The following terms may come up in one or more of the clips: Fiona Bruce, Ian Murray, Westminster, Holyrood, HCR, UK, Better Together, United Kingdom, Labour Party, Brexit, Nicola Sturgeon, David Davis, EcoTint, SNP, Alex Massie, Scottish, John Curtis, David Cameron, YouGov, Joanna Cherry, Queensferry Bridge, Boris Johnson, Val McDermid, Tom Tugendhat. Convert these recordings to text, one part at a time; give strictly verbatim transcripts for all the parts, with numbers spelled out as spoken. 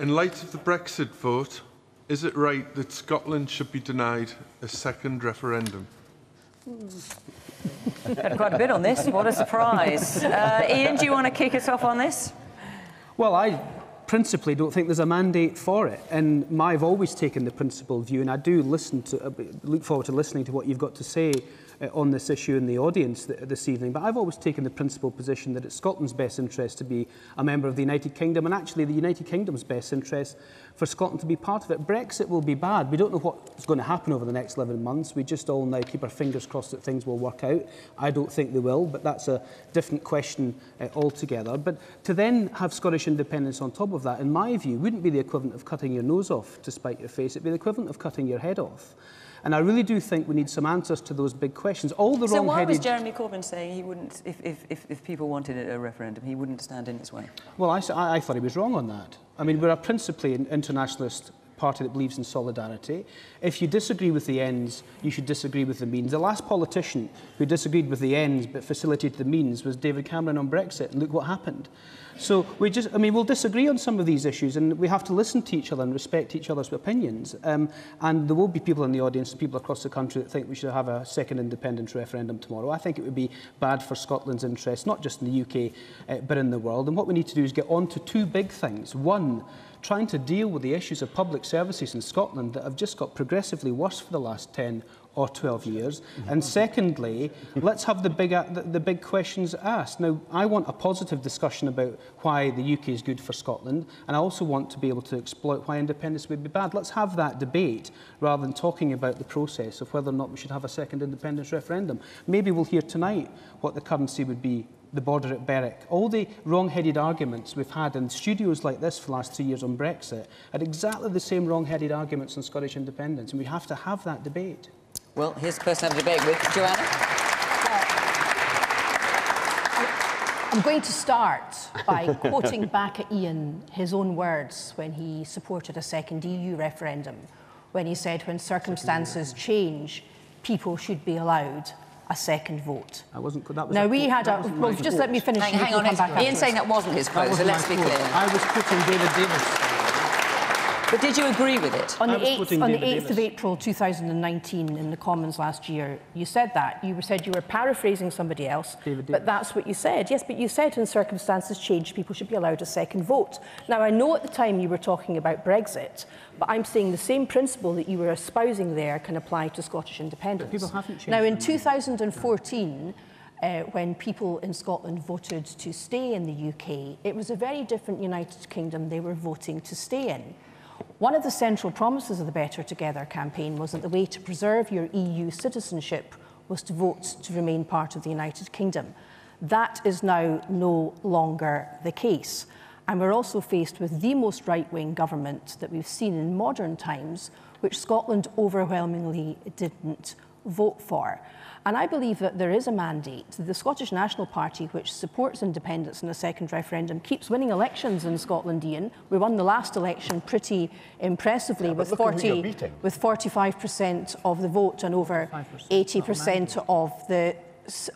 In light of the Brexit vote, is it right that Scotland should be denied a second referendum? Quite a bit on this. What a surprise. Uh, Ian, do you want to kick us off on this? Well, I principally don't think there's a mandate for it. And my, I've always taken the principled view, and I do listen to, uh, look forward to listening to what you've got to say uh, on this issue in the audience th this evening. But I've always taken the principled position that it's Scotland's best interest to be a member of the United Kingdom, and actually the United Kingdom's best interest for Scotland to be part of it. Brexit will be bad. We don't know what's going to happen over the next eleven months. We just all now keep our fingers crossed that things will work out. I don't think they will, but that's a different question uh, altogether. But to then have Scottish independence on top of that, in my view, wouldn't be the equivalent of cutting your nose off to spite your face. It'd be the equivalent of cutting your head off. And I really do think we need some answers to those big questions. All the wrong-headed... So why was Jeremy Corbyn saying he wouldn't, if, if, if, if people wanted a referendum, he wouldn't stand in its way? Well, I, I, I thought he was wrong on that. I mean, we're a principally an internationalist party that believes in solidarity. If you disagree with the ends, you should disagree with the means. The last politician who disagreed with the ends but facilitated the means was David Cameron on Brexit, and look what happened. So we just, I mean, we'll disagree on some of these issues, and we have to listen to each other and respect each other's opinions. Um, and there will be people in the audience and people across the country that think we should have a second independence referendum tomorrow. I think it would be bad for Scotland's interests, not just in the U K, uh, but in the world. And what we need to do is get on to two big things. One, trying to deal with the issues of public services in Scotland that have just got progressively worse for the last ten or twelve years. And secondly, let's have the big, the, the big questions asked. Now, I want a positive discussion about why the U K is good for Scotland, and I also want to be able to exploit why independence would be bad. Let's have that debate rather than talking about the process of whether or not we should have a second independence referendum. Maybe we'll hear tonight what the currency would be, the border at Berwick. All the wrong-headed arguments we've had in studios like this for the last two years on Brexit are exactly the same wrong-headed arguments on Scottish independence, and we have to have that debate. Well, here's the person I have a debate with. Joanna? Uh, I'm going to start by quoting back at Ian his own words when he supported a second E U referendum, when he said, when circumstances change, people should be allowed a second vote. I wasn't, that was now, we quote, had a... Well, just quote. Let me finish. Hang, hang on, on Ian's saying that wasn't his quote, so let's be quote. clear. I was quoting David Davis. But did you agree with it? On the eighth of April two thousand nineteen in the Commons last year, you said that. You said you were paraphrasing somebody else, but that's what you said. Yes, but you said when circumstances change, people should be allowed a second vote. Now, I know at the time you were talking about Brexit, but I'm saying the same principle that you were espousing there can apply to Scottish independence. But people haven't changed. Now, in two thousand fourteen... Uh, when people in Scotland voted to stay in the U K, it was a very different United Kingdom they were voting to stay in. One of the central promises of the Better Together campaign was that the way to preserve your E U citizenship was to vote to remain part of the United Kingdom. That is now no longer the case. And we're also faced with the most right-wing government that we've seen in modern times, which Scotland overwhelmingly didn't vote for. And I believe that there is a mandate. The Scottish National Party, which supports independence and a second referendum, keeps winning elections in Scotland, Ian. We won the last election pretty impressively, yeah, with, forty, with forty-five percent of the vote and over eighty percent of the,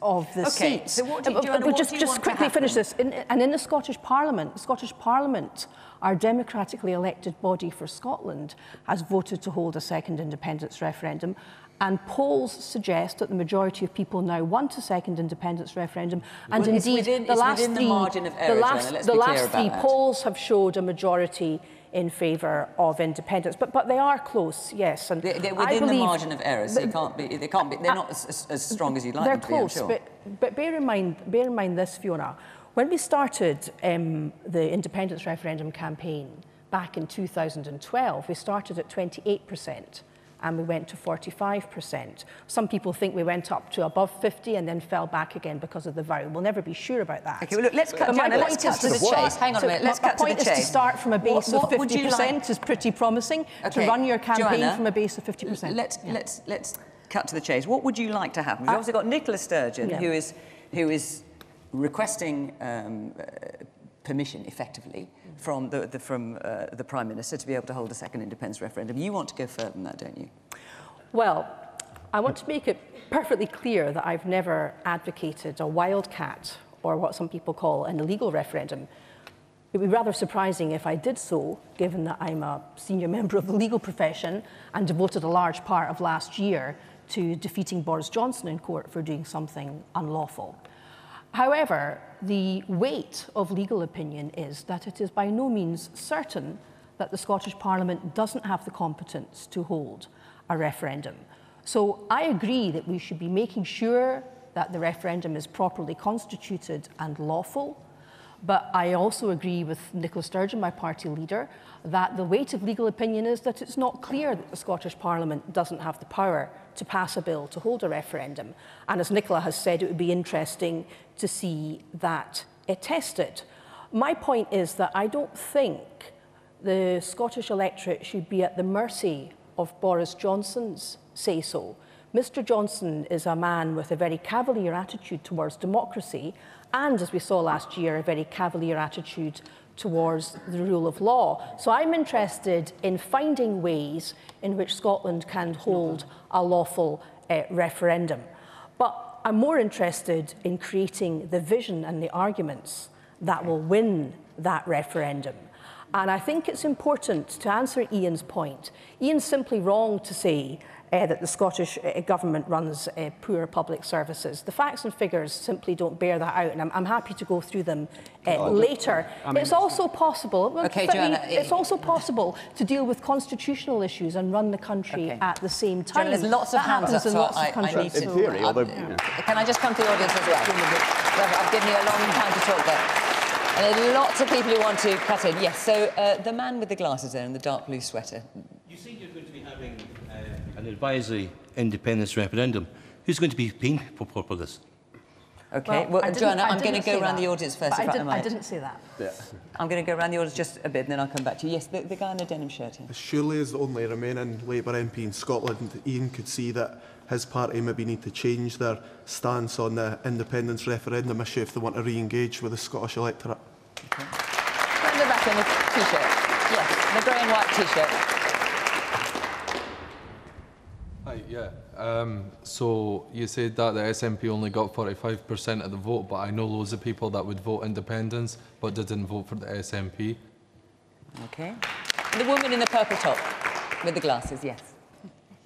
of the okay, seats. So what do you, Joanna, what just do you just want quickly to finish this. In, and in the Scottish Parliament, the Scottish Parliament, our democratically elected body for Scotland, has voted to hold a second independence referendum. And polls suggest that the majority of people now want a second independence referendum. And well, indeed, within, the last three, the margin of error, the last, Joanna, the last three that. polls have showed a majority in favour of independence, but but they are close, yes. And they're, they're within I believe, the margin of error, so they can't be. They can't be. They're uh, not as, as strong as you'd like them to be. They're close, sure. but but bear in mind, bear in mind this, Fiona. When we started um, the independence referendum campaign back in two thousand twelve, we started at twenty-eight percent. And we went to forty-five percent. Some people think we went up to above fifty and then fell back again because of the vow. We'll never be sure about that. Okay, well, look, let's cut, Joanna, let's cut to the chase. Hang on a minute, let's cut to the chase. My point is to start from a base of fifty percent is pretty promising, to run your campaign from a base of fifty percent. Let's, let's, let's cut to the chase. What would you like to happen? We've also got Nicola Sturgeon, who is, who is requesting um, uh, permission, effectively, from, the, the, from uh, the Prime Minister to be able to hold a second independence referendum. You want to go further than that, don't you? Well, I want to make it perfectly clear that I've never advocated a wildcat or what some people call an illegal referendum. It would be rather surprising if I did so, given that I'm a senior member of the legal profession and devoted a large part of last year to defeating Boris Johnson in court for doing something unlawful. However, the weight of legal opinion is that it is by no means certain that the Scottish Parliament doesn't have the competence to hold a referendum. So I agree that we should be making sure that the referendum is properly constituted and lawful, but I also agree with Nicola Sturgeon, my party leader, that the weight of legal opinion is that it's not clear that the Scottish Parliament doesn't have the power to pass a bill to hold a referendum. And as Nicola has said, it would be interesting to see that tested. My point is that I don't think the Scottish electorate should be at the mercy of Boris Johnson's say-so. Mister Johnson is a man with a very cavalier attitude towards democracy and, as we saw last year, a very cavalier attitude towards the rule of law. So I'm interested in finding ways in which Scotland can hold a lawful uh, referendum. But I'm more interested in creating the vision and the arguments that will win that referendum. And I think it's important to answer Ian's point. Ian's simply wrong to say Uh, that the Scottish uh, government runs uh, poor public services. The facts and figures simply don't bear that out, and I'm, I'm happy to go through them uh, oh, later. I mean, it's also possible. Well, okay, Joanna, we, it's also possible to deal with constitutional issues and run the country okay. at the same time. Joanna, there's lots that of hands. That's in lots I, of countries. I need to, in theory, although, yeah. Can I just come to the audience as well? I've given you a long time to talk there. And there are lots of people who want to cut in. Yes, so uh, the man with the glasses there and the dark blue sweater. You seem you're going to be having an advisory independence referendum. Who's going to be paying for this? OK, well, well Joanna, I'm going to go around that. the audience first. But if I, did, I didn't say that. Yeah. I'm going to go around the audience just a bit and then I'll come back to you. Yes, the, the guy in the denim shirt here. Surely, as the only remaining Labour M P in Scotland, Ian could see that his party maybe need to change their stance on the independence referendum issue if they want to re-engage with the Scottish electorate. OK. Right in the back in the T-shirt. Yes, the grey and white T-shirt. Hi, yeah. Um, so you said that the S N P only got forty-five percent of the vote, but I know loads of people that would vote independence but didn't vote for the S N P. OK. The woman in the purple top with the glasses, yes.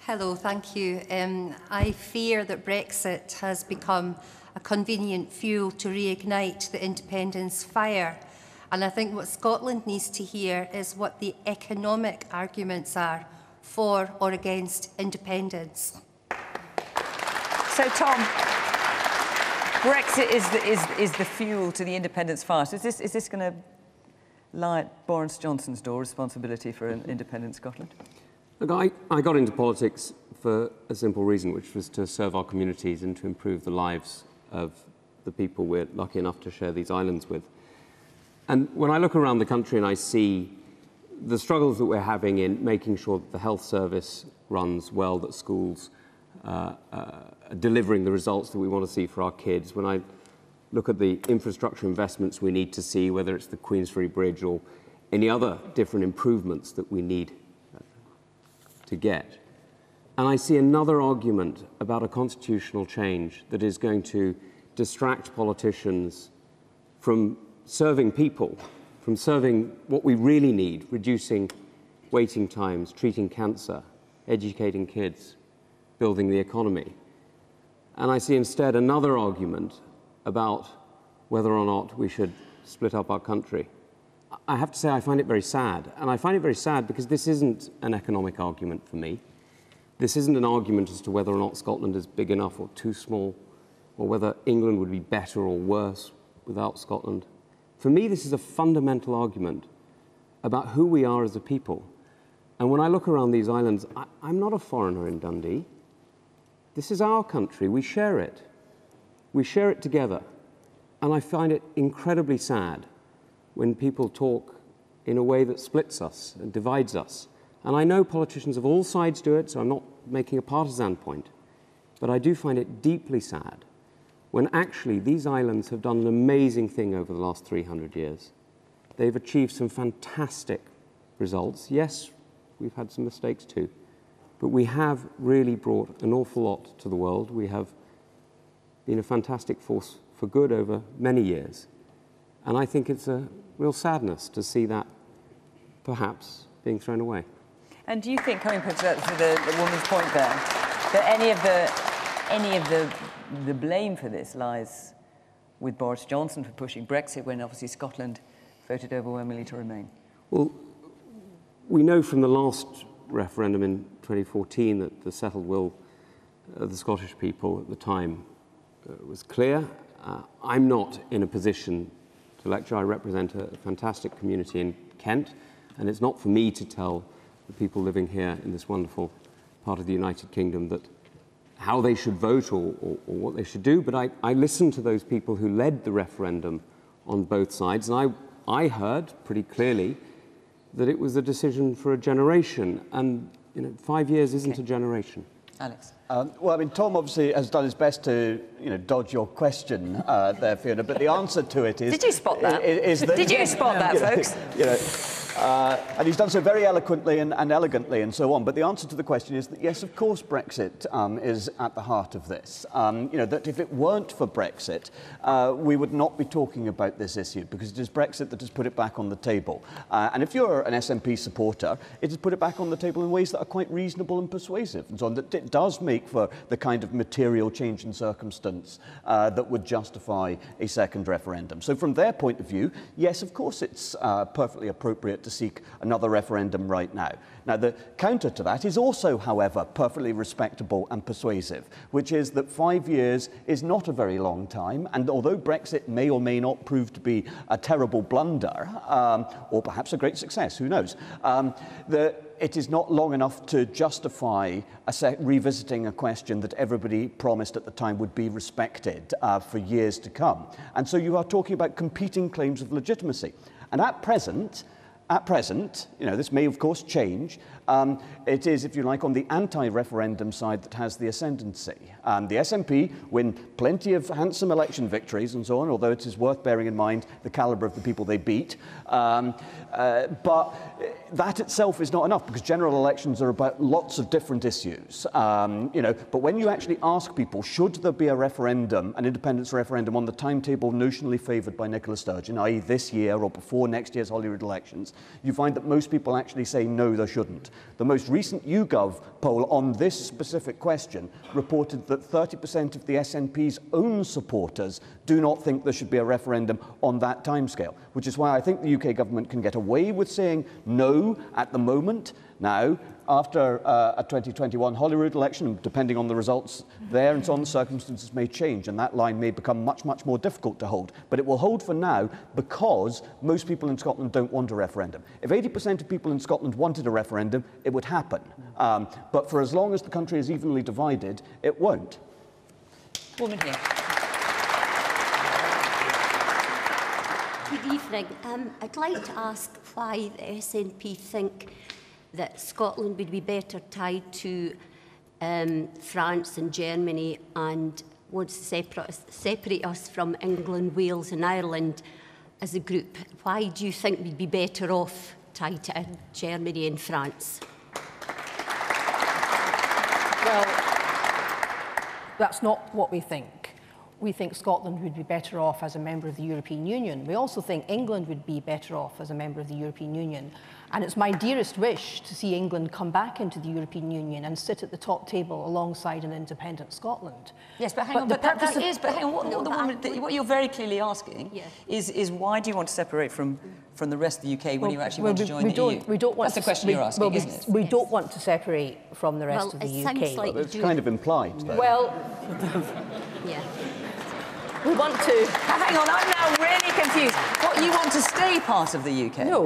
Hello, thank you. Um, I fear that Brexit has become a convenient fuel to reignite the independence fire. And I think what Scotland needs to hear is what the economic arguments are for or against independence. So, Tom, Brexit is the, is, is the fuel to the independence fire. So is this, is this going to lie at Boris Johnson's door, responsibility for an independent Scotland? Look, I, I got into politics for a simple reason, which was to serve our communities and to improve the lives of the people we're lucky enough to share these islands with. And when I look around the country and I see the struggles that we're having in making sure that the health service runs well, that schools uh, uh, are delivering the results that we want to see for our kids. When I look at the infrastructure investments we need to see, whether it's the Queensferry Bridge or any other different improvements that we need to get. And I see another argument about a constitutional change that is going to distract politicians from serving people, from serving what we really need, reducing waiting times, treating cancer, educating kids, building the economy. And I see instead another argument about whether or not we should split up our country. I have to say I find it very sad. And I find it very sad because this isn't an economic argument for me. This isn't an argument as to whether or not Scotland is big enough or too small, or whether England would be better or worse without Scotland. For me, this is a fundamental argument about who we are as a people. And when I look around these islands, I, I'm not a foreigner in Dundee. This is our country. We share it. We share it together. And I find it incredibly sad when people talk in a way that splits us and divides us. And I know politicians of all sides do it, so I'm not making a partisan point. But I do find it deeply sad when actually these islands have done an amazing thing over the last three hundred years. They've achieved some fantastic results. Yes, we've had some mistakes too, but we have really brought an awful lot to the world. We have been a fantastic force for good over many years. And I think it's a real sadness to see that perhaps being thrown away. And do you think, coming to the, to the, the woman's point there, that any of the any of the the blame for this lies with Boris Johnson for pushing Brexit, when obviously Scotland voted overwhelmingly to remain? Well, we know from the last referendum in twenty fourteen that the settled will of the Scottish people at the time uh, was clear. Uh, I'm not in a position to lecture. I represent a fantastic community in Kent, and it's not for me to tell the people living here in this wonderful part of the United Kingdom that how they should vote or, or, or what they should do, but I, I listened to those people who led the referendum on both sides, and I, I heard pretty clearly that it was a decision for a generation, and you know, five years isn't okay. a generation. Alex. Um, well, I mean, Tom obviously has done his best to, you know, dodge your question uh, there, Fiona, but the answer to it is... Did you spot that? Is, is that Did you spot that, you know, folks? You know, Uh, and he's done so very eloquently and, and elegantly and so on. But the answer to the question is that, yes, of course, Brexit um, is at the heart of this. Um, you know, that if it weren't for Brexit, uh, we would not be talking about this issue, because it is Brexit that has put it back on the table. Uh, and if you're an S N P supporter, it has put it back on the table in ways that are quite reasonable and persuasive and so on. That it does make for the kind of material change in circumstance uh, that would justify a second referendum. So from their point of view, yes, of course, it's uh, perfectly appropriate to to seek another referendum right now. Now, the counter to that is also, however, perfectly respectable and persuasive, which is that five years is not a very long time, and although Brexit may or may not prove to be a terrible blunder, um, or perhaps a great success, who knows, um, the it is not long enough to justify a se revisiting a question that everybody promised at the time would be respected uh, for years to come. And so you are talking about competing claims of legitimacy. And at present, At present, you know, this may of course change. Um, it is, if you like, on the anti-referendum side that has the ascendancy. Um, the S N P win plenty of handsome election victories and so on, although it is worth bearing in mind the calibre of the people they beat. Um, uh, but that itself is not enough, because general elections are about lots of different issues. Um, you know, but when you actually ask people, should there be a referendum, an independence referendum on the timetable notionally favoured by Nicola Sturgeon, that is this year or before next year's Holyrood elections, you find that most people actually say no, there shouldn't. The most recent YouGov poll on this specific question reported that thirty percent of the S N P's own supporters do not think there should be a referendum on that timescale, which is why I think the U K government can get away with saying no at the moment. Now, after uh, a twenty twenty-one Holyrood election, depending on the results there and so on, circumstances may change, and that line may become much, much more difficult to hold. But it will hold for now, because most people in Scotland don't want a referendum. If eighty percent of people in Scotland wanted a referendum, it would happen. Um, but for as long as the country is evenly divided, it won't. Woman here. Good evening. Um, I'd like to ask why the S N P think that Scotland would be better tied to um, France and Germany, and wants to separate us, separate us from England, Wales and Ireland as a group. Why do you think we'd be better off tied to Germany and France? Well, that's not what we think. We think Scotland would be better off as a member of the European Union. We also think England would be better off as a member of the European Union. And it's my dearest wish to see England come back into the European Union and sit at the top table alongside an independent Scotland. Yes, but hang but on, but that, that is, but hang on, what, no, what, the woman, I, what you're very clearly asking yeah. is, is why do you want to separate from, from the rest of the U K when well, you actually well, want we, to join we the don't, EU? We don't want That's to, the question we, you're asking, well, isn't it? We yes. don't want to separate from the rest well, of the it U K. Like well, it's kind do. of implied, though. Well, yeah. We want to... Hang on, I'm now really confused. What, you want to stay part of the U K? No.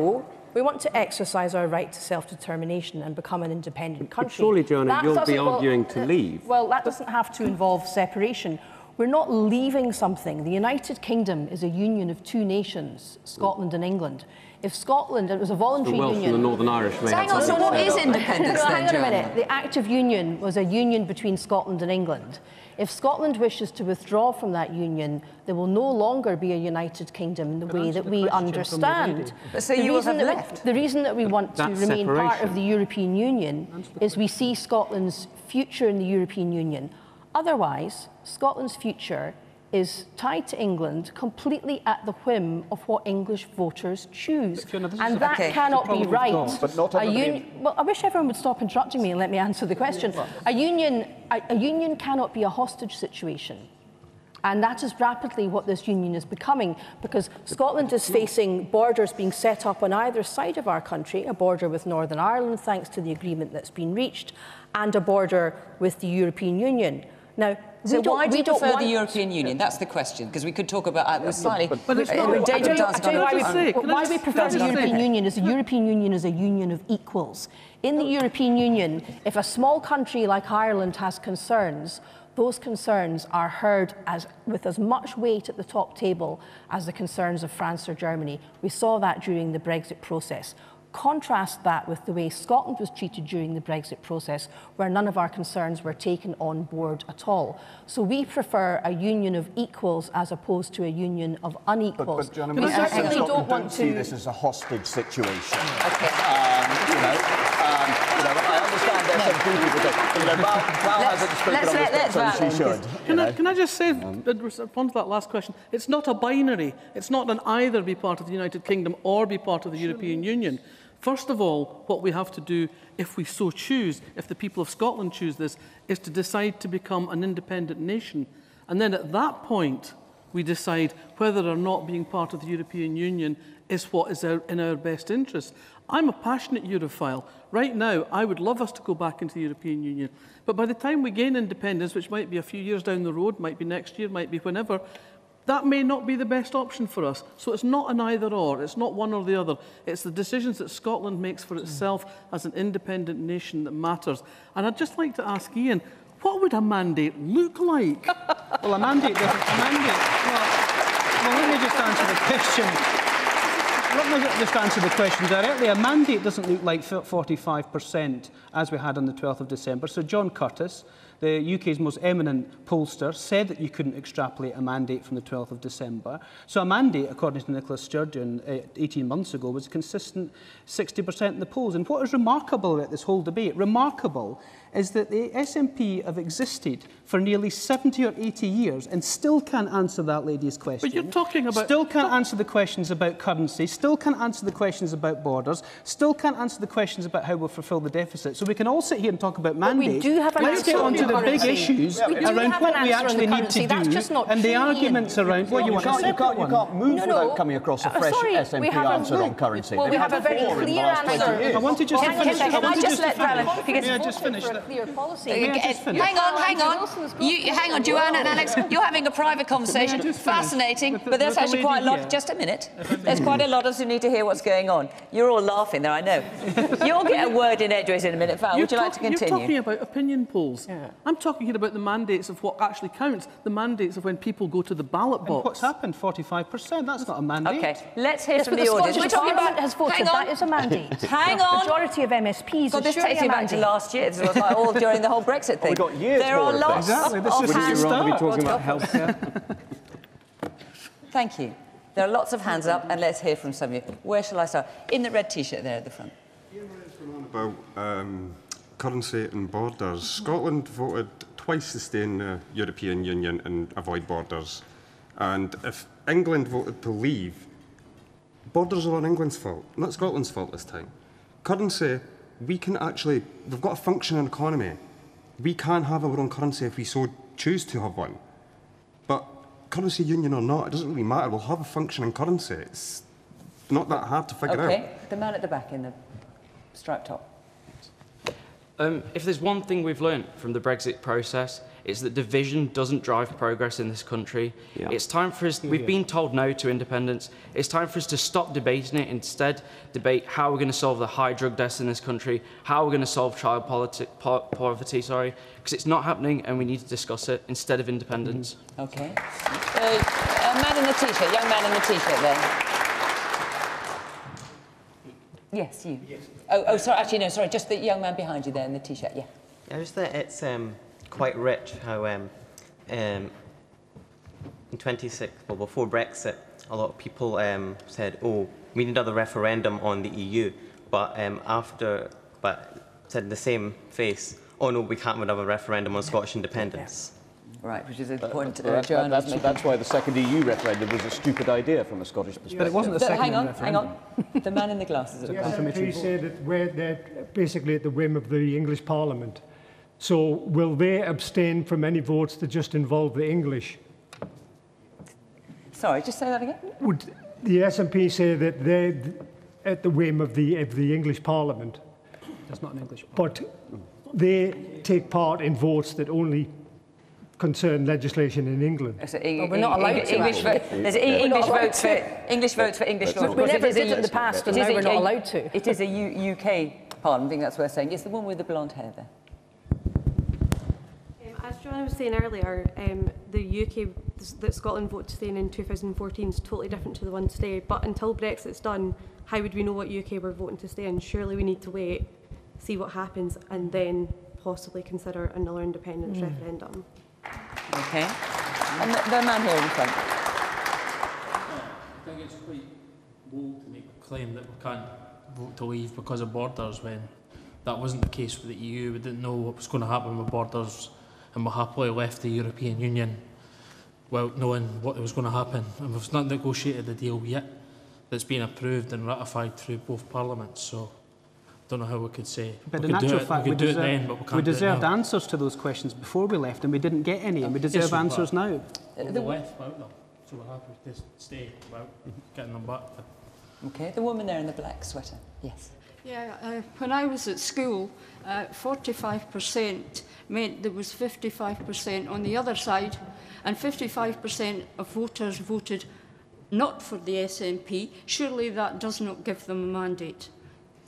We want to exercise our right to self-determination and become an independent country. But surely, Joanna, that you'll be arguing well, to leave. Well, that doesn't have to involve separation. We're not leaving something. The United Kingdom is a union of two nations, Scotland and England. If Scotland, it was a voluntary the Welsh union... and the Northern Irish may so have hang on, so what is independence no, then, Hang on a minute. The Act of Union was a union between Scotland and England. If Scotland wishes to withdraw from that union, there will no longer be a United Kingdom in the way that we understand. So you have left. The reason that we want to remain part of the European Union is we see Scotland's future in the European Union. Otherwise, Scotland's future is tied to England, completely at the whim of what English voters choose. Fiona, and that okay. cannot be right. Not, but not a un well, I wish everyone would stop interrupting me and let me answer the question. A union, a, a union cannot be a hostage situation. And that is rapidly what this union is becoming, because Scotland is facing borders being set up on either side of our country, a border with Northern Ireland, thanks to the agreement that's been reached, and a border with the European Union. Now, so why do you prefer the European Union? That's the question, because we could talk about uh, it slightly. But it's not. Why we prefer the European Union is the European Union is a union of equals. In the European Union, if a small country like Ireland has concerns, those concerns are heard as, with as much weight at the top table as the concerns of France or Germany. We saw that during the Brexit process. Contrast that with the way Scotland was treated during the Brexit process, where none of our concerns were taken on board at all. So we prefer a union of equals as opposed to a union of unequals. But, but, we certainly don't, don't want to see this as a hostage situation. Okay. Um, you know, um, you know, I understand there's some people that, you know, Val, Val hasn't spoken on this, let, so she should. Can I, can I just say, um, in response to that last question, it's not a binary. It's not an either be part of the United Kingdom or be part of the European Union. First of all, what we have to do, if we so choose, if the people of Scotland choose this, is to decide to become an independent nation. And then at that point, we decide whether or not being part of the European Union is what is our, in our best interest. I'm a passionate Europhile. Right now, I would love us to go back into the European Union. But by the time we gain independence, which might be a few years down the road, might be next year, might be whenever, that may not be the best option for us. So it's not an either-or, it's not one or the other. It's the decisions that Scotland makes for itself as an independent nation that matters. And I'd just like to ask Ian, what would a mandate look like? Well, a mandate doesn't... A mandate, well, well, let me just answer the question. Let me just answer the question directly. A mandate doesn't look like forty-five percent as we had on the twelfth of December. So John Curtis, the U K's most eminent pollster, said that you couldn't extrapolate a mandate from the twelfth of December. So a mandate, according to Nicola Sturgeon uh, eighteen months ago, was a consistent sixty percent in the polls. And what is remarkable about this whole debate, remarkable, is that the S N P have existed for nearly seventy or eighty years and still can't answer that lady's question. But you're talking about... Still can't but... answer the questions about currency, still can't answer the questions about borders, still can't answer the questions about how we'll fulfil the deficit. So we can all sit here and talk about mandates. But we do have an Let's answer. get on to the big issues yeah, around what an we actually need to That's do just not and the arguments around... Well, you, you, can't, you, can't, you can't move no, no. without coming across a fresh sorry, S N P answer no. on currency. Well, we have, have a very clear answer. I want to just finish. Can I just let Val... May I just finish that? Clear policy. Uh, hang on, hang on. You, hang on, Joanna and Alex, you're having a private conversation. Fascinating, but there's actually quite a lot. Just a minute. There's quite a lot of us who need to hear what's going on. You're all laughing there, I know. You'll get a word in edgeways in a minute, Val. Would you like to continue? You're talking about opinion polls. Yeah. I'm talking here about the mandates of what actually counts, the mandates of when people go to the ballot box. And what's happened? forty-five percent. That's not a mandate. Okay, let's hear yes, from the, the audience. We're talking about has voted. That is a mandate. Hang on. The majority of M S Ps. God, this takes me back to last year. All during the whole Brexit thing. Oh, we got years there are lots exactly. of hands. Would it be wrong to be talking about healthcare? Thank you. There are lots of hands up, and let's hear from some of you. Where shall I start? In the red T-shirt there at the front. Ian Murray's been on about um, currency and borders. Scotland voted twice to stay in the European Union and avoid borders. And if England voted to leave, borders are on England's fault, not Scotland's fault this time. Currency... We can actually, we've got a functioning economy. We can have our own currency if we so choose to have one. But currency union or not, it doesn't really matter. We'll have a functioning currency. It's not that hard to figure okay. out. OK, the man at the back in the striped top. Um, if there's one thing we've learned from the Brexit process, it's that division doesn't drive progress in this country. Yeah. It's time for us... We've yeah. been told no to independence. It's time for us to stop debating it. Instead, debate how we're going to solve the high drug deaths in this country, how we're going to solve child po poverty, sorry, because it's not happening and we need to discuss it instead of independence. Mm. OK. Uh, a man in the T-shirt, young man in the T-shirt there. Yes, you. Yes. Oh, oh, sorry, actually, no, sorry, just the young man behind you there in the T-shirt, yeah. Yeah, just that it's... Um... quite rich how um, um, in twenty-six, well, before Brexit, a lot of people um, said, oh, we need another referendum on the E U, but um, after, but said in the same face, oh no, we can't have another referendum on Scottish independence. right, which is a point uh, that, Joanna that, that's, that's why the second E U referendum was a stupid idea from a Scottish perspective. But it wasn't the so, second Hang on, referendum. hang on. The man in the glasses. The S N P say that we're, they're basically at the whim of the English Parliament. So will they abstain from any votes that just involve the English? Sorry, just say that again. Would the S N P say that they're at the whim of the, of the English Parliament? That's not an English Parliament. But they take part in votes that only concern legislation in England. So, e well, we're not allowed e to. English, vo there's e we're English votes to. for English votes for English law. We never did in the past, and now we're not allowed to. It is a U UK Parliament. I think that's worth saying. It's the one with the blonde hair there. As Joanna was saying earlier, um, the U K that Scotland voted to stay in in two thousand fourteen is totally different to the one today. But until Brexit's done, how would we know what U K we're voting to stay in? Surely we need to wait, see what happens, and then possibly consider another independence mm. referendum. Okay. And the, the man here in front. I think it's quite bold to make a claim that we can't vote to leave because of borders when that wasn't the case with the E U. We didn't know what was going to happen with borders, and we happily left the European Union without knowing what was going to happen. And we've not negotiated the deal yet that's been approved and ratified through both parliaments. So I don't know how we could say. But in actual fact, we deserved answers to those questions before we left, and we didn't get any, and we deserve yes, answers now. Uh, we left without them, so we're happy to stay without getting them back. OK, the woman there in the black sweater. Yes. Yeah, uh, when I was at school, uh, forty-five percent meant there was fifty-five percent on the other side, and fifty-five percent of voters voted not for the S N P. Surely that does not give them a mandate.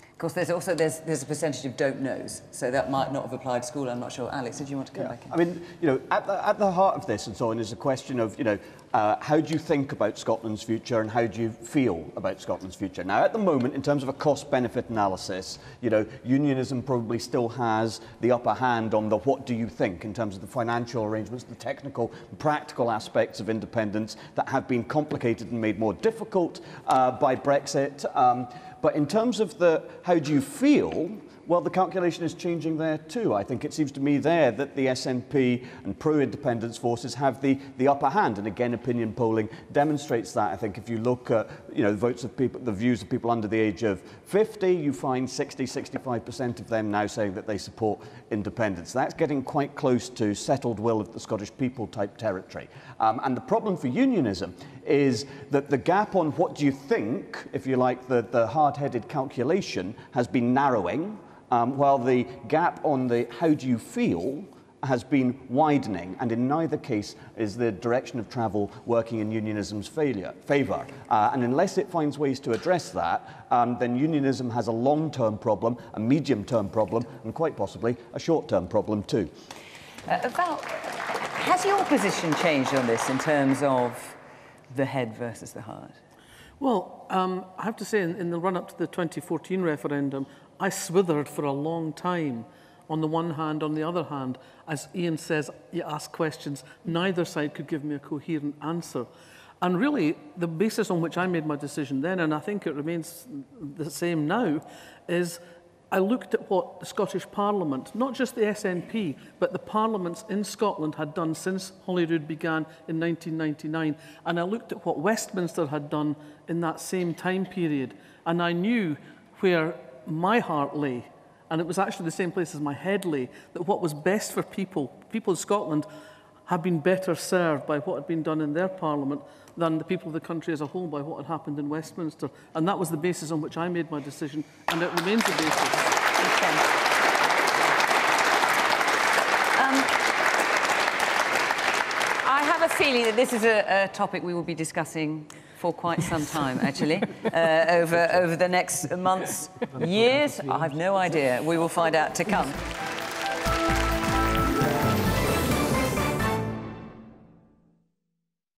Of course, there's also there's, there's a percentage of don't knows, so that might not have applied to school, I'm not sure. Alex, did you want to come yeah. back in? I mean, you know, at the, at the heart of this and so on is a question of, you know, Uh, how do you think about Scotland's future, and how do you feel about Scotland's future? Now, at the moment, in terms of a cost-benefit analysis, you know, unionism probably still has the upper hand on the what do you think in terms of the financial arrangements, the technical and practical aspects of independence that have been complicated and made more difficult uh, by Brexit. Um, but in terms of the how do you feel, well, the calculation is changing there too. I think it seems to me there that the S N P and pro-independence forces have the, the upper hand. And again, opinion polling demonstrates that. I think if you look at you know, the votes of people, the views of people under the age of fifty, you find sixty, sixty-five percent of them now saying that they support independence. That's getting quite close to settled will of the Scottish people type territory. Um, and the problem for unionism is that the gap on what do you think, if you like, the, the hard-headed calculation has been narrowing. Um, while the gap on the how do you feel has been widening, and in neither case is the direction of travel working in unionism's failure, favour. Uh, and unless it finds ways to address that, um, then unionism has a long-term problem, a medium-term problem, and quite possibly a short-term problem too. Uh, Val, has your position changed on this in terms of the head versus the heart? Well, um, I have to say, in, in the run-up to the twenty fourteen referendum, I swithered for a long time, on the one hand. On the other hand, as Ian says, you ask questions, neither side could give me a coherent answer. And really, the basis on which I made my decision then, and I think it remains the same now, is I looked at what the Scottish Parliament, not just the S N P, but the parliaments in Scotland had done since Holyrood began in nineteen ninety-nine, and I looked at what Westminster had done in that same time period, and I knew where my heart lay, and it was actually the same place as my head lay, that what was best for people, people in Scotland, had been better served by what had been done in their parliament than the people of the country as a whole by what had happened in Westminster. And that was the basis on which I made my decision, and it remains the basis. Um, I have a feeling that this is a, a topic we will be discussing for quite some time, actually, uh, over, over the next months, years. I have no idea. We will find out to come.